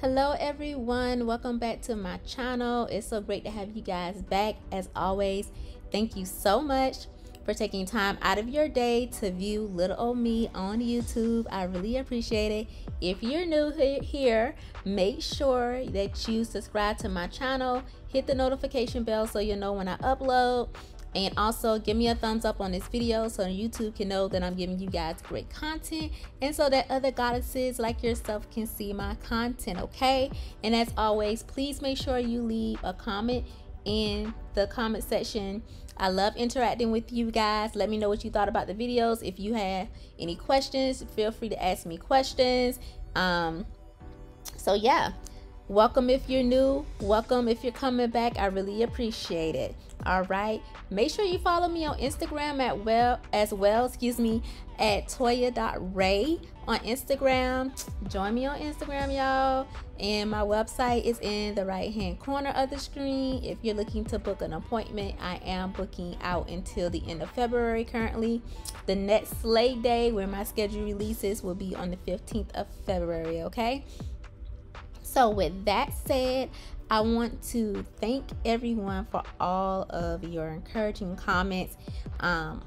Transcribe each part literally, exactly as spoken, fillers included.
Hello everyone, welcome back to my channel. It's so great to have you guys back. As always, thank you so much for taking time out of your day to view little old me on YouTube. I really appreciate it. If you're new here, make sure that you subscribe to my channel, hit the notification bell so you'll know when I upload, and also give me a thumbs up on this video so YouTube can know that I'm giving you guys great content and so that other goddesses like yourself can see my content, okay? And as always, please make sure you leave a comment in the comment section. I love interacting with you guys. Let me know what you thought about the videos. If you have any questions, feel free to ask me questions. Um, so yeah, welcome if you're new, welcome if you're coming back. I really appreciate it. All right, make sure you follow me on Instagram at well as well excuse me at toya dot rey on Instagram. Join me on Instagram, y'all, and my website is in the right hand corner of the screen if you're looking to book an appointment. I am booking out until the end of February currently. The next slay day where my schedule releases will be on the fifteenth of February, okay? So with that said, I want to thank everyone for all of your encouraging comments. Um,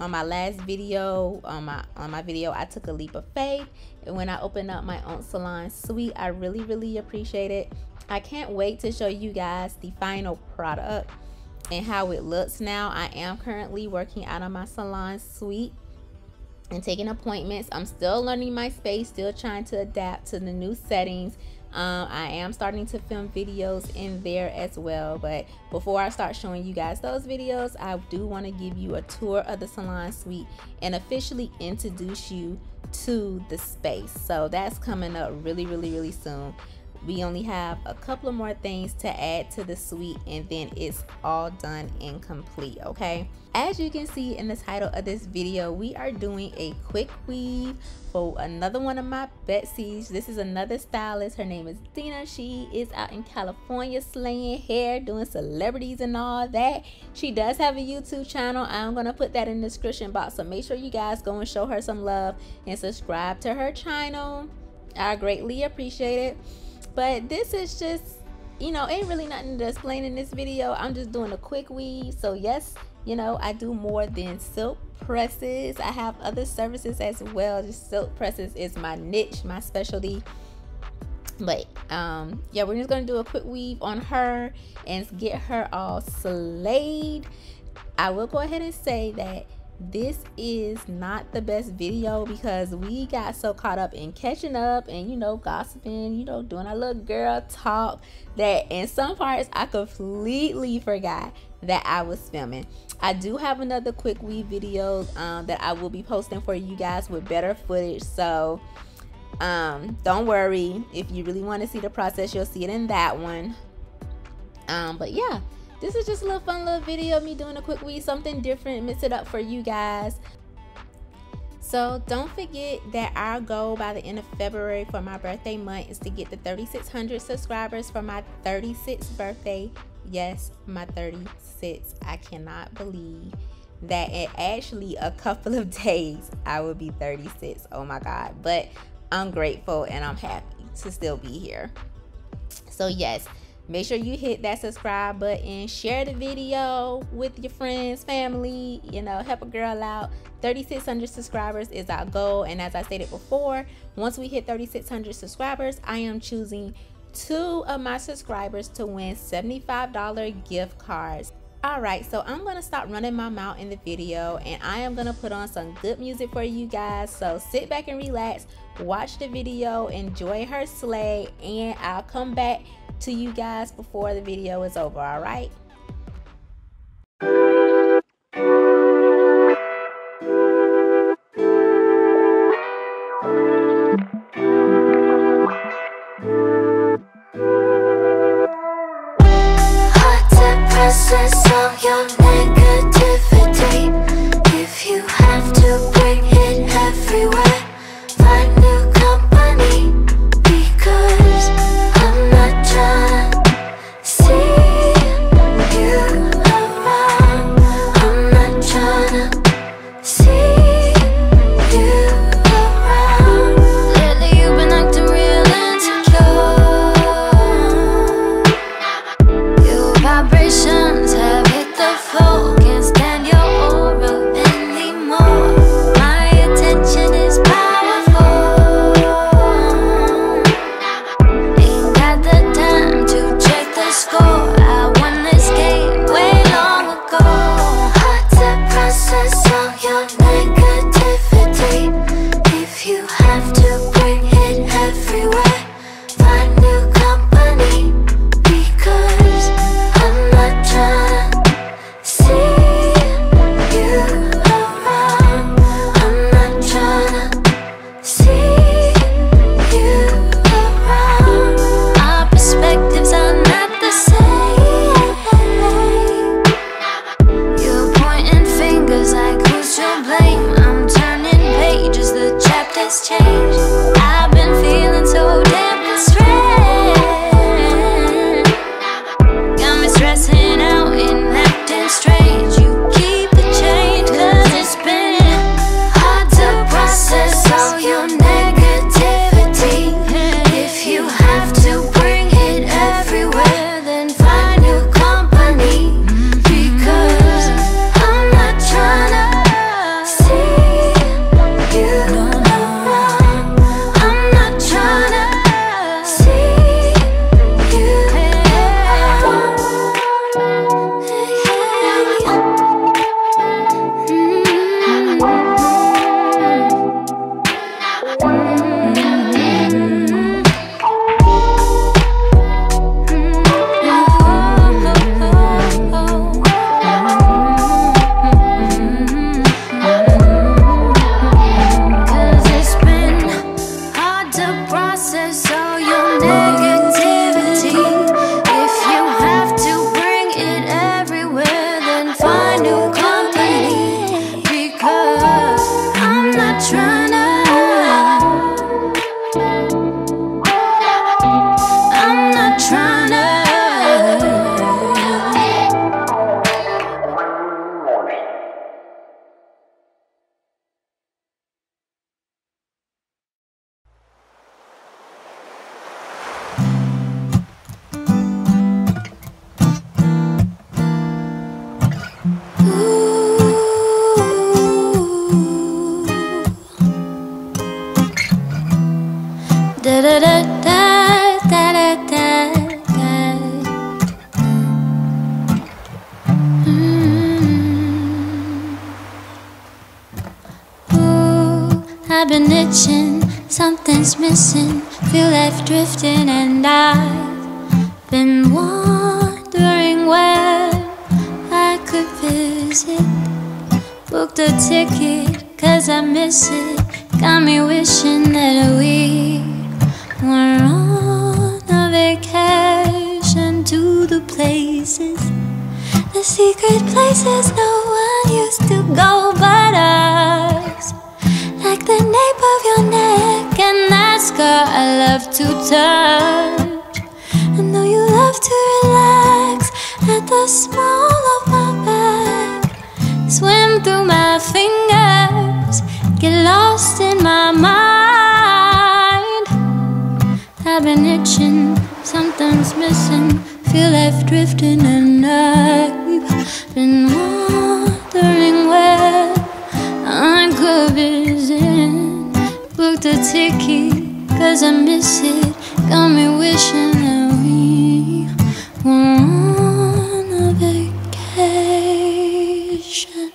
on my last video, on my on my video, I took a leap of faith. And when I opened up my own salon suite, I really, really appreciate it. I can't wait to show you guys the final product and how it looks now. I am currently working out of my salon suite and taking appointments. I'm still learning my space, still trying to adapt to the new settings. Um, I am starting to film videos in there as well, but before I start showing you guys those videos, I do want to give you a tour of the salon suite and officially introduce you to the space. So that's coming up really, really, really soon. We only have a couple of more things to add to the suite and then it's all done and complete, okay? As you can see in the title of this video, we are doing a quick weave for another one of my Betsy's. This is another stylist. Her name is Dina. She is out in California slaying hair, doing celebrities and all that. She does have a YouTube channel. I'm gonna put that in the description box, so make sure you guys go and show her some love and subscribe to her channel. I greatly appreciate it. But this is just, you know, ain't really nothing to explain in this video. I'm just doing a quick weave. So yes, you know, I do more than silk presses. I have other services as well. Just silk presses is my niche, my specialty. But um, yeah, we're just gonna do a quick weave on her and get her all slayed. I will go ahead and say that this is not the best video because we got so caught up in catching up and, you know, gossiping, you know, doing our little girl talk, that in some parts I completely forgot that I was filming. I do have another quick weave video um, that I will be posting for you guys with better footage, so um, don't worry. If you really want to see the process, you'll see it in that one. Um, but yeah, this is just a little fun little video of me doing a quick weave, something different, mix it up for you guys. So don't forget that our goal by the end of February for my birthday month is to get the thirty-six hundred subscribers for my thirty-sixth birthday. Yes, my thirty-six. I cannot believe that in actually a couple of days I will be thirty-six. Oh my God. But I'm grateful and I'm happy to still be here. So yes, make sure you hit that subscribe button, share the video with your friends, family, you know, help a girl out. thirty-six hundred subscribers is our goal, and as I stated before, once we hit thirty-six hundred subscribers, I am choosing two of my subscribers to win seventy-five dollar gift cards. All right, so I'm gonna stop running my mouth in the video and I am gonna put on some good music for you guys. So sit back and relax, watch the video, enjoy her slay, and I'll come back to you guys before the video is over, all right? Lately you've been acting real insecure. missing, feel life drifting, and I've been wondering where I could visit. Booked a ticket, cause I miss it. Got me wishing that we were on a vacation to the places, the secret places no one used to go but us. Like the nape of your neck and that scar I love to touch. I know you love to relax at the small of my back. Swim through my fingers, get lost in my mind. I've been itching, something's missing, feel life drifting, and I've been wondering where I could visit. Booked a ticket, cause I miss it. Got me wishing that we were on a vacation.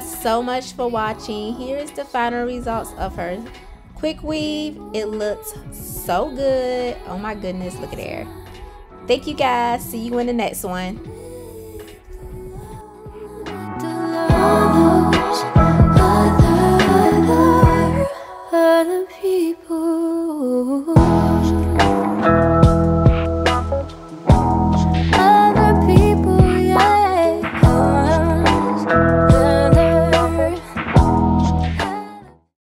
So much for watching. Here is the final results of her quick weave. It looks so good. Oh my goodness, look at there. Thank you guys, see you in the next one.